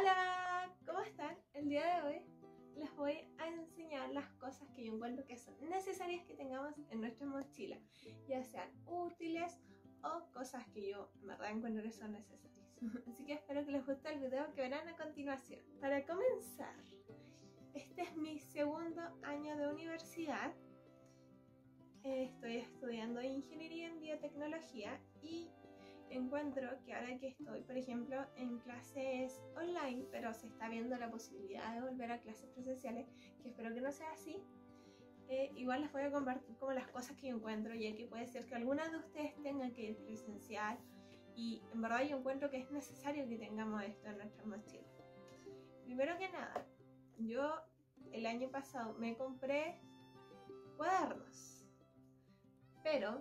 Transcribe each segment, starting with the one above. Hola, ¿cómo están? El día de hoy les voy a enseñar las cosas que yo encuentro que son necesarias que tengamos en nuestra mochila, ya sean útiles o cosas que yo en verdad encuentro que son necesarias. Así que espero que les guste el video que verán a continuación. Para comenzar, este es mi segundo año de universidad. Estoy estudiando Ingeniería en Biotecnología y encuentro que ahora que estoy, por ejemplo, en clases online, pero se está viendo la posibilidad de volver a clases presenciales, que espero que no sea así, igual les voy a compartir como las cosas que yo encuentro, ya que puede ser que algunas de ustedes tengan que ir presencial y en verdad yo encuentro que es necesario que tengamos esto en nuestras mochilas. Primero que nada, yo el año pasado me compré cuadernos, pero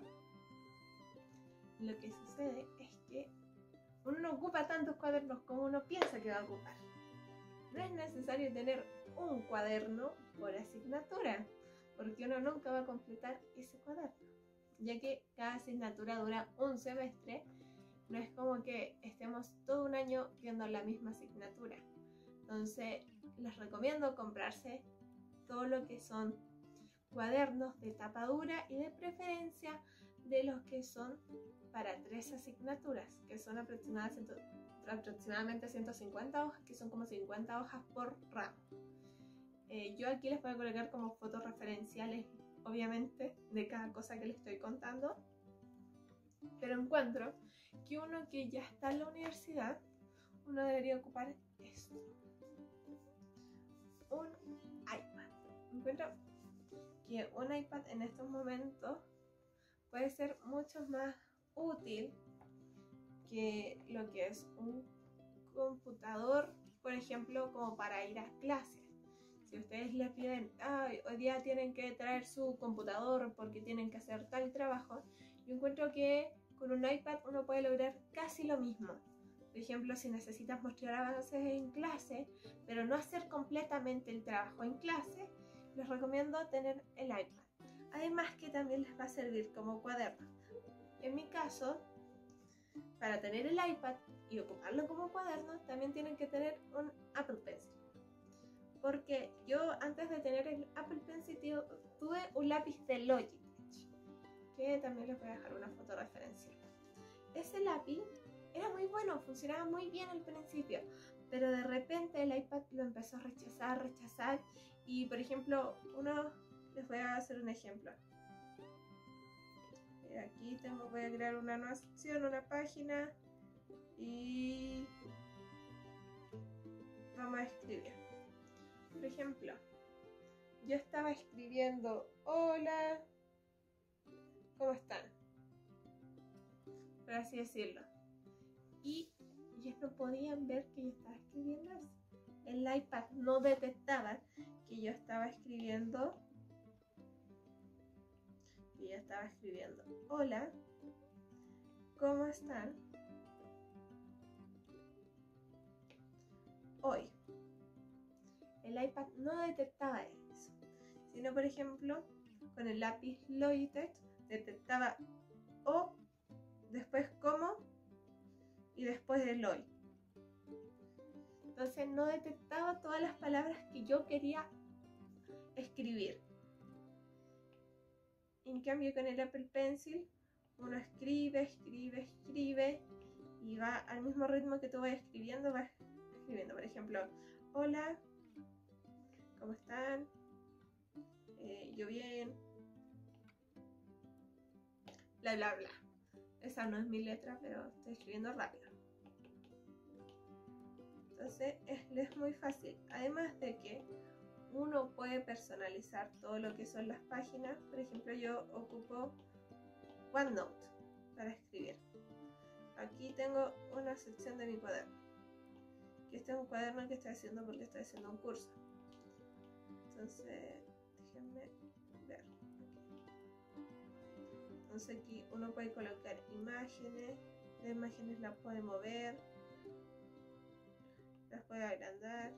lo que sucede es que uno no ocupa tantos cuadernos como uno piensa que va a ocupar. No es necesario tener un cuaderno por asignatura, porque uno nunca va a completar ese cuaderno, ya que cada asignatura dura un semestre. No es como que estemos todo un año viendo la misma asignatura. Entonces les recomiendo comprarse todo lo que son cuadernos de tapa dura y de preferencia de los que son para 3 asignaturas, que son aproximadamente 150 hojas, que son como 50 hojas por ramo. Yo aquí les voy a colocar como fotos referenciales, obviamente, de cada cosa que les estoy contando, pero encuentro que uno que ya está en la universidad, uno debería ocupar esto: un iPad. Encuentro que un iPad en estos momentos puede ser mucho más útil que lo que es un computador, por ejemplo, como para ir a clases. Si ustedes le piden, hoy día tienen que traer su computador porque tienen que hacer tal trabajo, yo encuentro que con un iPad uno puede lograr casi lo mismo. Por ejemplo, si necesitas mostrar avances en clase, pero no hacer completamente el trabajo en clase, les recomiendo tener el iPad. Además que también les va a servir como cuaderno. En mi caso, para tener el iPad y ocuparlo como cuaderno, también tienen que tener un Apple Pencil. Porque yo antes de tener el Apple Pencil tuve un lápiz de Logitech, que también les voy a dejar una foto referencial. Ese lápiz era muy bueno, funcionaba muy bien al principio, pero de repente el iPad lo empezó a rechazar, y por ejemplo, les voy a hacer un ejemplo. Aquí voy a crear una noción, una página, y vamos a escribir. Por ejemplo, yo estaba escribiendo hola, ¿cómo están?, por así decirlo, y ellos no podían ver que yo estaba escribiendo eso. El iPad no detectaba que yo estaba escribiendo hola, ¿cómo están hoy? El iPad no detectaba eso, sino por ejemplo con el lápiz Logitech detectaba o, después como y después del hoy. Entonces no detectaba todas las palabras que yo quería escribir. En cambio con el Apple Pencil uno escribe y va al mismo ritmo que tú vas escribiendo. Por ejemplo, hola, ¿cómo están? Yo bien, bla bla bla. Esa no es mi letra, pero estoy escribiendo rápido. Entonces es muy fácil, además de que uno puede personalizar todo lo que son las páginas. Por ejemplo, yo ocupo OneNote para escribir. Aquí tengo una sección de mi cuaderno. Este es un cuaderno que estoy haciendo porque estoy haciendo un curso. Entonces, déjenme ver. Entonces aquí uno puede colocar imágenes. Las imágenes las puede mover, las puede agrandar.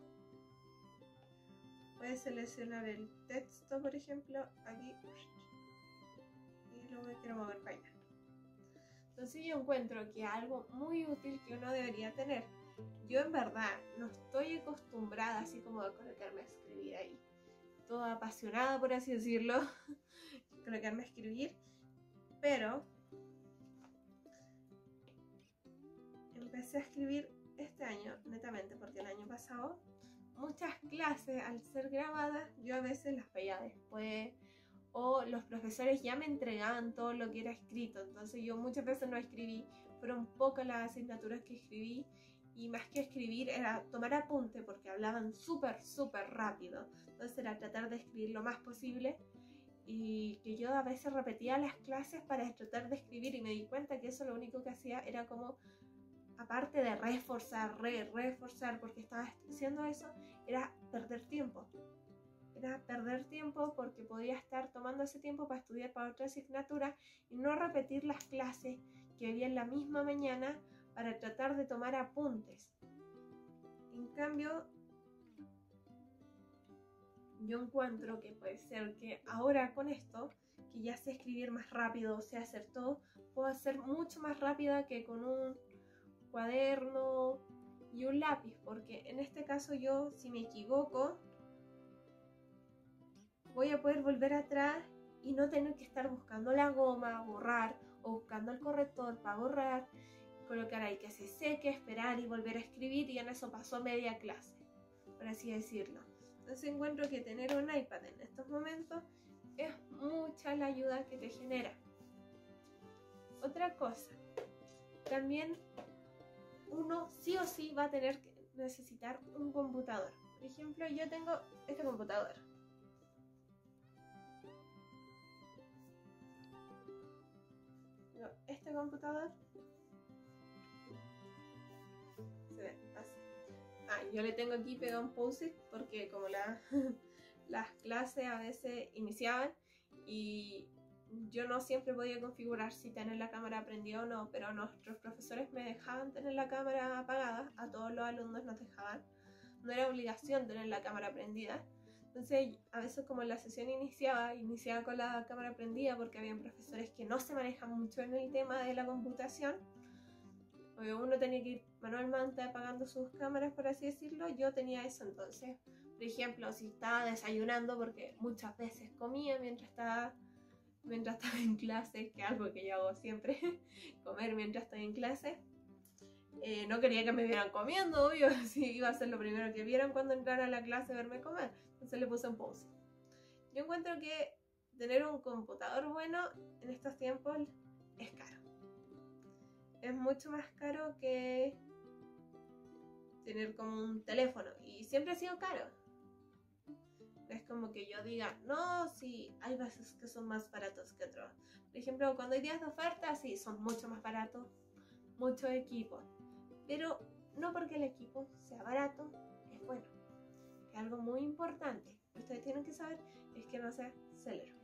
Voy a seleccionar el texto, por ejemplo, aquí, y luego quiero mover para allá. Entonces yo encuentro que algo muy útil que uno debería tener Yo en verdad no estoy acostumbrada así como a colocarme a escribir ahí, toda apasionada, por así decirlo, colocarme a escribir, pero empecé a escribir este año, netamente, porque el año pasado muchas clases, al ser grabadas, yo a veces las veía después, o los profesores ya me entregaban todo lo que era escrito, entonces yo muchas veces no escribí, fueron pocas las asignaturas que escribí, y más que escribir era tomar apunte, porque hablaban súper rápido, entonces era tratar de escribir lo más posible, y que yo a veces repetía las clases para tratar de escribir, y me di cuenta que eso lo único que hacía era como, aparte de reforzar, porque estaba haciendo eso, era perder tiempo. Era perder tiempo porque podía estar tomando ese tiempo para estudiar para otra asignatura y no repetir las clases que había en la misma mañana para tratar de tomar apuntes. En cambio, yo encuentro que puede ser que ahora con esto, que ya sé escribir más rápido, sé hacer todo, puedo hacer mucho más rápida que con un cuaderno y un lápiz, porque en este caso yo, si me equivoco, voy a poder volver atrás y no tener que estar buscando la goma, borrar, o buscando el corrector para borrar, colocar ahí que se seque, esperar y volver a escribir, y en eso pasó media clase, por así decirlo. Entonces encuentro que tener un iPad en estos momentos es mucha la ayuda que te genera. Otra cosa, también uno sí o sí va a tener que necesitar un computador. Por ejemplo, yo tengo este computador. Este computador se ve así. Yo le tengo aquí pegado un post-it porque como las clases a veces iniciaban y yo no siempre podía configurar si tener la cámara prendida o no, pero nuestros profesores me dejaban tener la cámara apagada, a todos los alumnos nos dejaban, no era obligación tener la cámara prendida. Entonces, a veces como la sesión iniciaba con la cámara prendida porque habían profesores que no se manejan mucho en el tema de la computación. Obvio, uno tenía que ir manualmente apagando sus cámaras, por así decirlo. Yo tenía eso entonces. Por ejemplo, si estaba desayunando, porque muchas veces comía mientras estaba en clase, que es algo que yo hago siempre, comer mientras estoy en clase. No quería que me vieran comiendo, obvio, así iba a ser lo primero que vieran cuando entrara a la clase, verme comer. Entonces le puse un pause. Yo encuentro que tener un computador bueno en estos tiempos es caro. Es mucho más caro que tener como un teléfono, y siempre ha sido caro. Es como que yo diga, no, sí, hay veces que son más baratos que otros. Por ejemplo, cuando hay días de oferta, sí, son mucho más baratos, muchos equipos. Pero no porque el equipo sea barato, es bueno. Es algo muy importante. Ustedes tienen que saber es que no sea Celeron.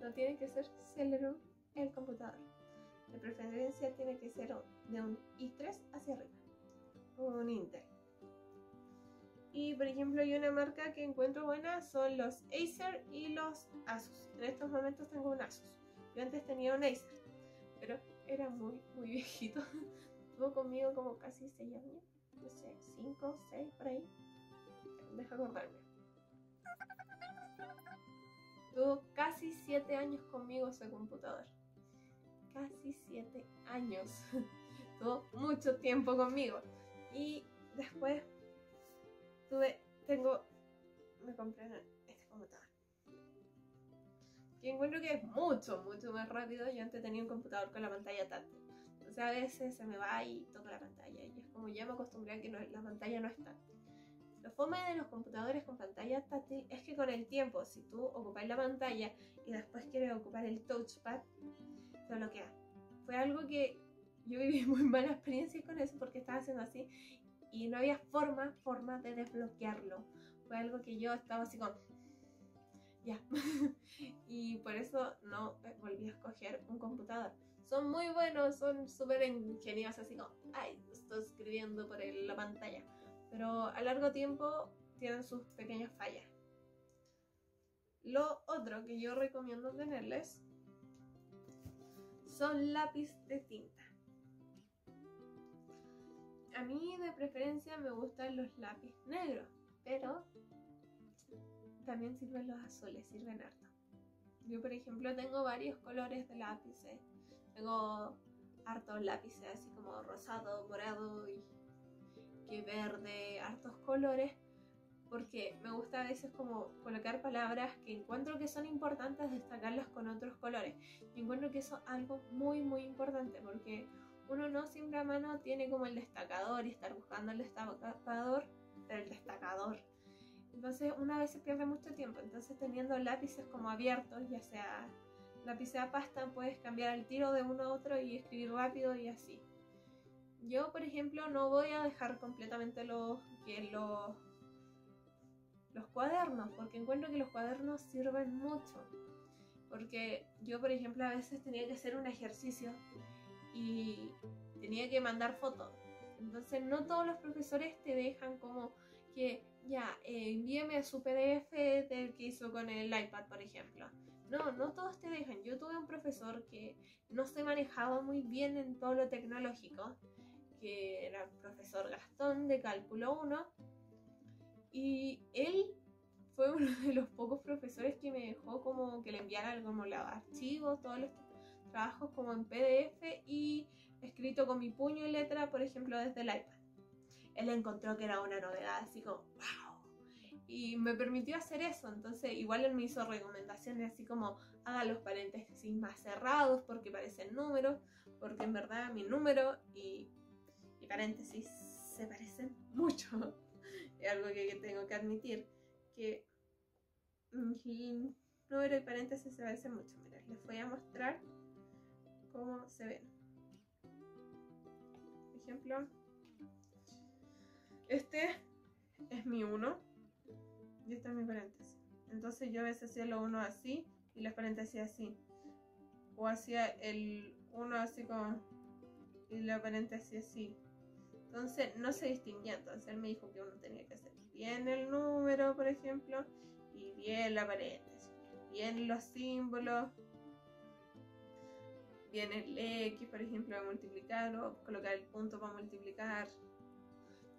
No tiene que ser Celeron el computador. De preferencia tiene que ser de un i3 hacia arriba. Un Intel. Y por ejemplo, hay una marca que encuentro buena, son los Acer y los Asus. En estos momentos tengo un Asus. Yo antes tenía un Acer, pero era muy viejito. Estuvo conmigo como casi 6 años. No sé, 5, 6, por ahí. Deja acordarme. Estuvo casi 7 años conmigo ese computador. Casi 7 años. Estuvo mucho tiempo conmigo. Y después me compré este computador, que encuentro que es mucho más rápido. Yo antes tenía un computador con la pantalla táctil, entonces a veces se me va y toco la pantalla, y es como ya me acostumbré a que la pantalla no es táctil. Lo fome de los computadores con pantalla táctil es que con el tiempo, si tú ocupas la pantalla y después quieres ocupar el touchpad, te bloquea. Fue algo que yo viví muy mala experiencia con eso, porque estaba haciendo así y no había forma de desbloquearlo. Fue algo que yo estaba así con ya. Y por eso no volví a escoger un computador. Son muy buenos, son súper ingeniosos, así como, ay, estoy escribiendo por la pantalla. Pero a largo tiempo tienen sus pequeñas fallas. Lo otro que yo recomiendo tenerles son lápiz de tinta. A mí de preferencia me gustan los lápices negros, pero también sirven los azules, sirven harto. Yo, por ejemplo, tengo varios colores de lápices. Tengo hartos lápices así como rosado, morado y que verde, hartos colores, porque me gusta a veces como colocar palabras que encuentro que son importantes, destacarlas con otros colores. Y encuentro que eso es algo muy muy importante, porque uno no siempre a mano tiene como el destacador y estar buscando el destacador del destacador. Entonces una vez se pierde mucho tiempo, entonces teniendo lápices como abiertos, ya sea lápiz a pasta, puedes cambiar el tiro de uno a otro y escribir rápido y así. Yo, por ejemplo, no voy a dejar completamente los cuadernos, porque encuentro que los cuadernos sirven mucho. Porque yo, por ejemplo, a veces tenía que hacer un ejercicio y tenía que mandar fotos. Entonces no todos los profesores te dejan como que ya, envíame su PDF del que hizo con el iPad, por ejemplo. No, no todos te dejan. Yo tuve un profesor que no se manejaba muy bien en todo lo tecnológico, que era el profesor Gastón de Cálculo 1, y él fue uno de los pocos profesores que me dejó como que le enviara como los archivos, todos los trabajos como en PDF y escrito con mi puño y letra, por ejemplo, desde el iPad. Él encontró que era una novedad, así como ¡wow! Y me permitió hacer eso. Entonces igual él me hizo recomendaciones así como haga los paréntesis más cerrados porque parecen números, porque en verdad mi número y paréntesis se parecen mucho. Es algo que tengo que admitir, que mi número y paréntesis se parecen mucho. Mira, les voy a mostrar cómo se ven. Por ejemplo, este es mi 1 y este es mi paréntesis. Entonces yo a veces hacía los 1 así y los paréntesis así, o hacía el 1 así como y los paréntesis así. Entonces no se distinguía. Entonces él me dijo que uno tenía que hacer bien el número, por ejemplo, y bien la paréntesis, bien los símbolos, bien el X, por ejemplo, para multiplicar, o colocar el punto para multiplicar.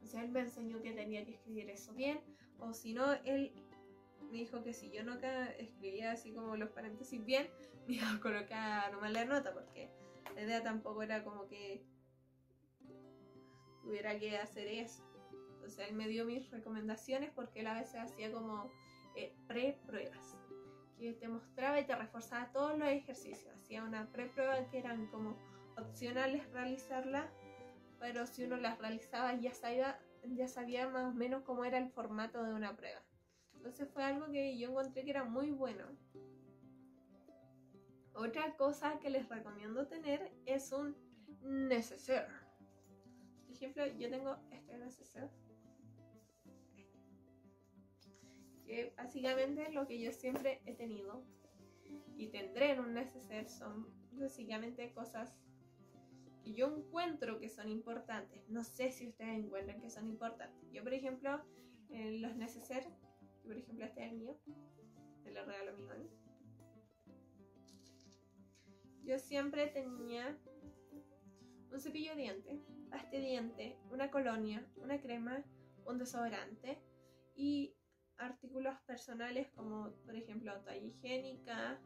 O sea, él me enseñó que tenía que escribir eso bien, o si no, él me dijo que si yo no escribía así como los paréntesis bien, me iba a colocar mal la nota, porque la idea tampoco era como que tuviera que hacer eso. Entonces él me dio mis recomendaciones, porque él a veces hacía como pre-pruebas, que te mostraba y te reforzaba todos los ejercicios. Hacía una pre-prueba que eran como opcionales realizarla, pero si uno las realizaba ya sabía más o menos cómo era el formato de una prueba. Entonces fue algo que yo encontré que era muy bueno. Otra cosa que les recomiendo tener es un neceser. Por ejemplo, yo tengo este neceser, que básicamente es lo que yo siempre he tenido y tendré en un neceser. Son básicamente cosas que yo encuentro que son importantes. No sé si ustedes encuentran que son importantes. Yo, por ejemplo, los neceser, por ejemplo, este es el mío, se lo regalo a mi mami. Yo siempre tenía un cepillo de dientes, pasta de dientes, una colonia, una crema, un desodorante y artículos personales como, por ejemplo, toalla higiénica.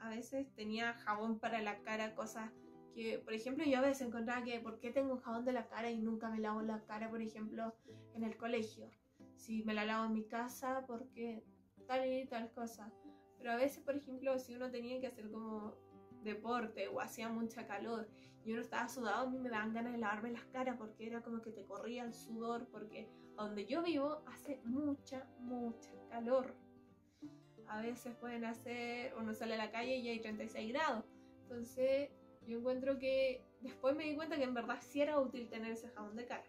A veces tenía jabón para la cara, cosas que, por ejemplo, yo a veces encontraba que ¿por qué tengo un jabón de la cara y nunca me lavo la cara, por ejemplo, en el colegio? Si me la lavo en mi casa, ¿por qué tal y tal cosa? Pero a veces, por ejemplo, si uno tenía que hacer como deporte o hacía mucha calor y uno estaba sudado, a mí me daban ganas de lavarme las caras, porque era como que te corría el sudor, porque donde yo vivo hace mucha, mucha calor. A veces pueden hacer, uno sale a la calle y hay 36 grados, entonces yo encuentro que después me di cuenta que en verdad sí era útil tener ese jabón de cara.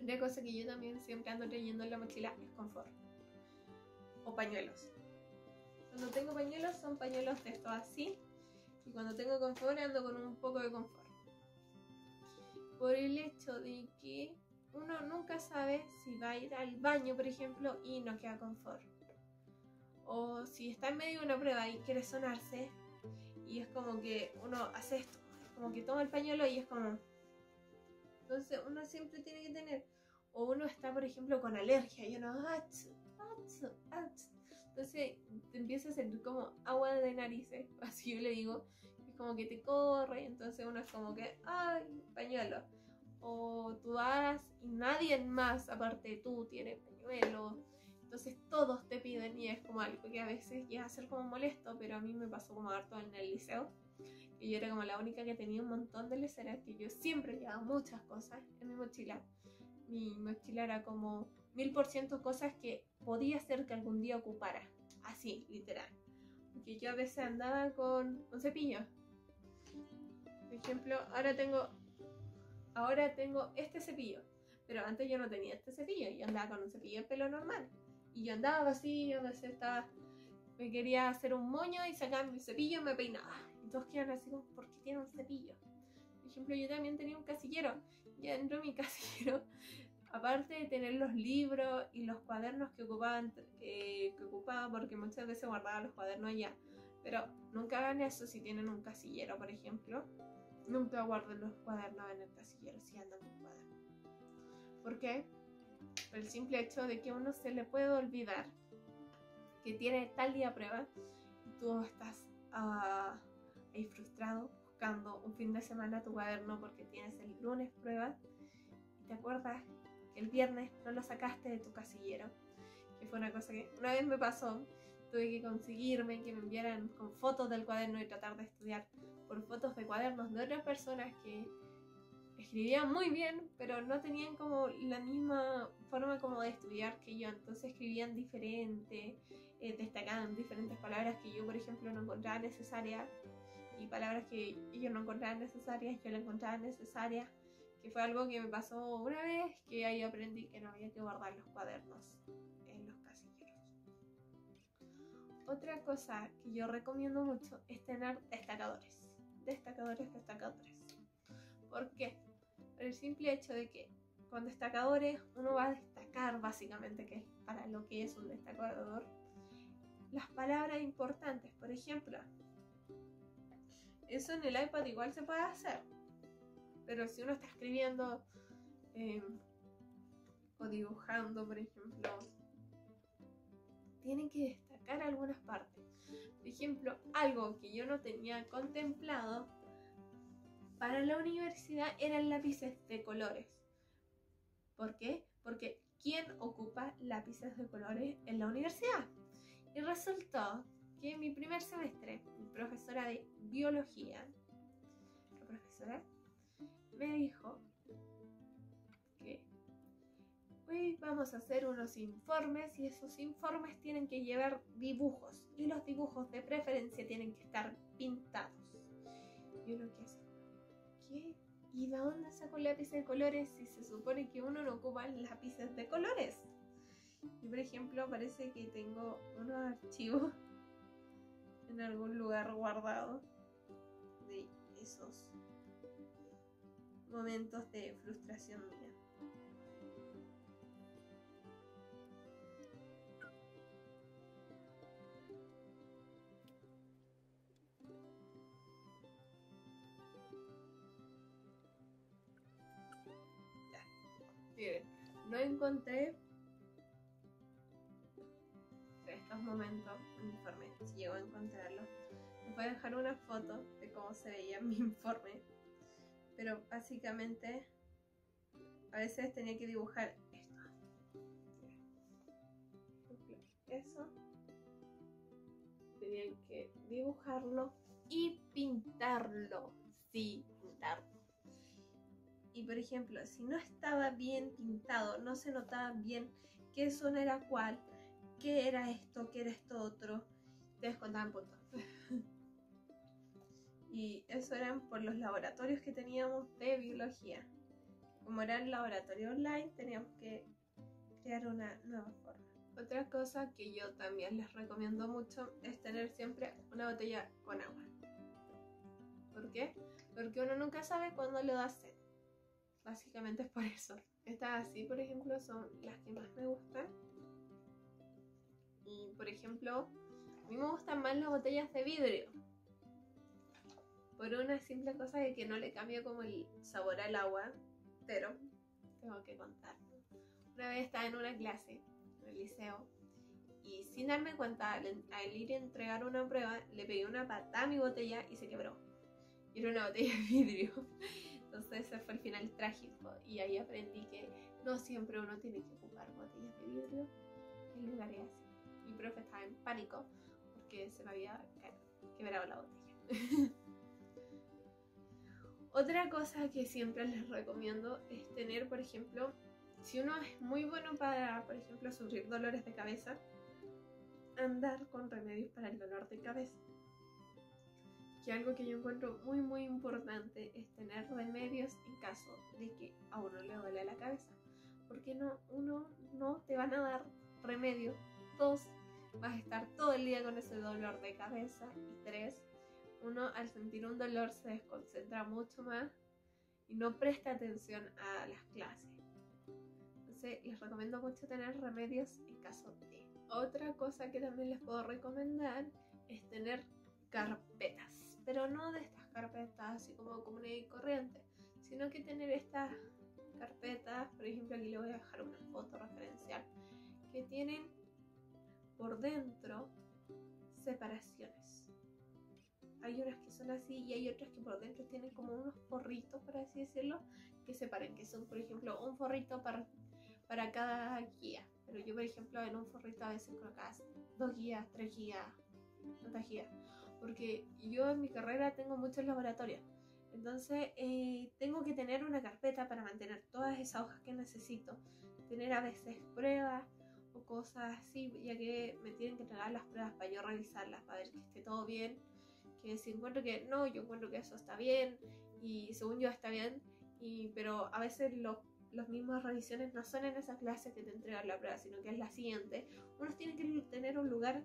Una cosa que yo también siempre ando trayendo en la mochila es confort o pañuelos. Cuando tengo pañuelos son pañuelos de estos así, y cuando tengo confort ando con un poco de confort, por el hecho de que uno nunca sabe si va a ir al baño, por ejemplo, y no queda confort, o si está en medio de una prueba y quiere sonarse. Y es como que uno hace esto, es como que toma el pañuelo y es como Entonces uno siempre tiene que tener, o uno está por ejemplo con alergia y uno entonces te empieza a sentir como agua de narices, así yo le digo, es como que te corre, entonces uno es como que ay, pañuelo, o tú hagas y nadie más aparte de tú tiene pañuelo, entonces todos te piden y es como algo que a veces llega a ser como molesto, pero a mí me pasó como harto en el liceo, y yo era como la única que tenía un montón de leceras, que yo siempre llevaba muchas cosas en mi mochila. Mi mochila era como 1000% cosas que podía ser que algún día ocupara, así, literal. Porque yo a veces andaba con un cepillo. Por ejemplo, ahora tengo este cepillo, pero antes yo no tenía este cepillo, yo andaba con un cepillo de pelo normal. Y yo andaba vacío, a veces estaba, me quería hacer un moño y sacaba mi cepillo y me peinaba. Y todos quedan así como, ¿por qué tiene un cepillo? Por ejemplo, yo también tenía un casillero. Ya dentro de mi casillero, aparte de tener los libros y los cuadernos que ocupaba, porque muchas veces guardaba los cuadernos allá, pero nunca hagan eso si tienen un casillero, por ejemplo. Nunca guarden los cuadernos en el casillero si andan con cuadernos. ¿Por qué? Por el simple hecho de que a uno se le puede olvidar que tiene tal día prueba y tú estás ahí frustrado, buscando un fin de semana tu cuaderno porque tienes el lunes prueba y te acuerdas que el viernes no lo sacaste de tu casillero, que fue una cosa que una vez me pasó. Tuve que conseguirme que me enviaran con fotos del cuaderno y tratar de estudiar por fotos de cuadernos de otras personas que escribían muy bien pero no tenían como la misma forma como de estudiar que yo, entonces escribían diferente, destacaban diferentes palabras que yo por ejemplo no encontraba necesarias, y palabras que ellos no encontraban necesarias, yo las encontraba necesarias, que fue algo que me pasó una vez, que ahí aprendí que no había que guardar los cuadernos en los casilleros. Otra cosa que yo recomiendo mucho es tener destacadores. ¿Por qué? Por el simple hecho de que con destacadores uno va a destacar básicamente, que es para lo que es un destacador, las palabras importantes. Por ejemplo, eso en el iPad igual se puede hacer, pero si uno está escribiendo o dibujando, por ejemplo, tienen que destacar algunas partes. Por ejemplo, algo que yo no tenía contemplado para la universidad eran lápices de colores. ¿Por qué? Porque ¿quién ocupa lápices de colores en la universidad? Y resultó que en mi primer semestre, mi profesora de biología, me dijo que hoy vamos a hacer unos informes y esos informes tienen que llevar dibujos y los dibujos de preferencia tienen que estar pintados. Y uno que hace, ¿qué? ¿Y de dónde sacó lápices de colores si se supone que uno no ocupa lápices de colores? Yo por ejemplo parece que tengo unos archivos en algún lugar guardado de esos momentos de frustración mía. Ya, miren, no encontré estos momentos un informe, si llego a encontrarlo les voy a dejar una foto de cómo se veía mi informe, pero básicamente a veces tenía que dibujar esto, eso tenía que dibujarlo y pintarlo, sí, pintarlo, y por ejemplo si no estaba bien pintado no se notaba bien qué zona era cuál, ¿qué era esto? ¿Qué era esto otro? Te descontaban puntos. Y eso eran por los laboratorios que teníamos de biología. Como era el laboratorio online, teníamos que crear una nueva forma. Otra cosa que yo también les recomiendo mucho es tener siempre una botella con agua. ¿Por qué? Porque uno nunca sabe cuándo le da sed. Básicamente es por eso. Estas así, por ejemplo, son las que más me gustan. Y por ejemplo, a mí me gustan más las botellas de vidrio. Por una simple cosa de que no le cambia como el sabor al agua. entero, tengo que contar. Una vez estaba en una clase, en el liceo, y sin darme cuenta, al ir a entregar una prueba, le pegué una patada a mi botella y se quebró. Y era una botella de vidrio. Entonces ese fue el final trágico. Y ahí aprendí que no siempre uno tiene que ocupar botellas de vidrio en lugares así. Mi profe estaba en pánico porque se me había quebrado la botella. Otra cosa que siempre les recomiendo es tener, por ejemplo, si uno es muy bueno para, por ejemplo, sufrir dolores de cabeza, andar con remedios para el dolor de cabeza. Que algo que yo encuentro muy muy importante es tener remedios en caso de que a uno le duele la cabeza. Porque no, uno no te van a dar remedio. 2, vas a estar todo el día con ese dolor de cabeza. Y 3, uno al sentir un dolor se desconcentra mucho más y no presta atención a las clases. Entonces les recomiendo mucho tener remedios en caso de. Otra cosa que también les puedo recomendar es tener carpetas, pero no de estas carpetas así como comunes y corrientes, sino que tener estas carpetas, por ejemplo aquí le voy a dejar una foto referencial, que tienen por dentro separaciones. Hay unas que son así y hay otras que por dentro tienen como unos forritos, por así decirlo, que separan, que son por ejemplo un forrito para cada guía. Pero yo por ejemplo en un forrito a veces colocaba 2 guías, 3 guías, tantas guías. Porque yo en mi carrera tengo muchos laboratorios. Entonces tengo que tener una carpeta para mantener todas esas hojas que necesito. Tener a veces pruebas o cosas así, ya que me tienen que entregar las pruebas para yo revisarlas, para ver que esté todo bien. Que si encuentro que no, yo encuentro que eso está bien y según yo está bien, pero a veces las mismas revisiones no son en esa clase que te entregan la prueba, sino que es la siguiente. Uno tiene que tener un lugar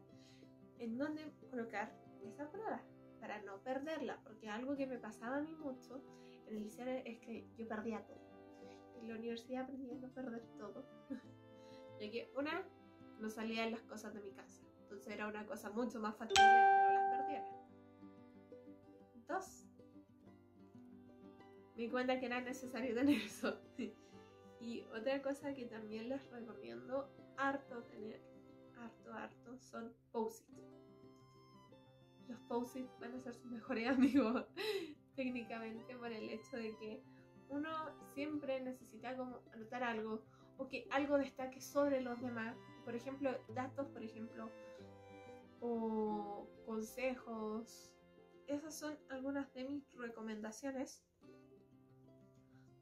en donde colocar esa prueba para no perderla, porque algo que me pasaba a mí mucho en el liceo es que yo perdía todo. En la universidad aprendí a no perder todo, ya que una, no salían las cosas de mi casa, entonces era una cosa mucho más fácil que no las perdiera. 2, me di cuenta que era necesario tener eso. Y otra cosa que también les recomiendo harto tener, harto, son post-it. Los post-it van a ser sus mejores amigos técnicamente, por el hecho de que uno siempre necesita como anotar algo o que algo destaque sobre los demás, por ejemplo datos, por ejemplo, o consejos. Esas son algunas de mis recomendaciones.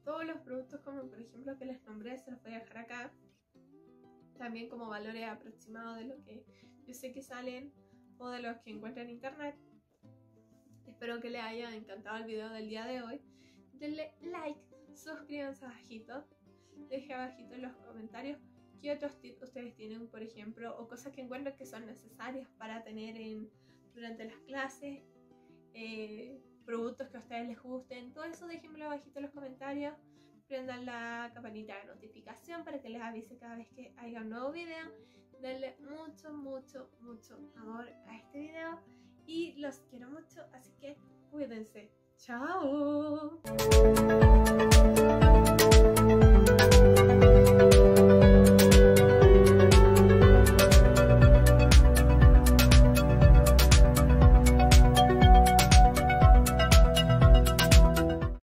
Todos los productos, como por ejemplo que les nombré, se los voy a dejar acá. También como valores aproximados de lo que yo sé que salen o de los que encuentran en internet. Espero que les haya encantado el video del día de hoy. Denle like, suscríbanse abajito. Dejen abajito en los comentarios qué otros tips ustedes tienen, por ejemplo, o cosas que encuentran que son necesarias para tener durante las clases. Productos que a ustedes les gusten, todo eso déjenmelo abajito en los comentarios. Prendan la campanita de notificación para que les avise cada vez que haya un nuevo video. Denle mucho, mucho, mucho amor a este video y los quiero mucho, así que cuídense. ¡Chao!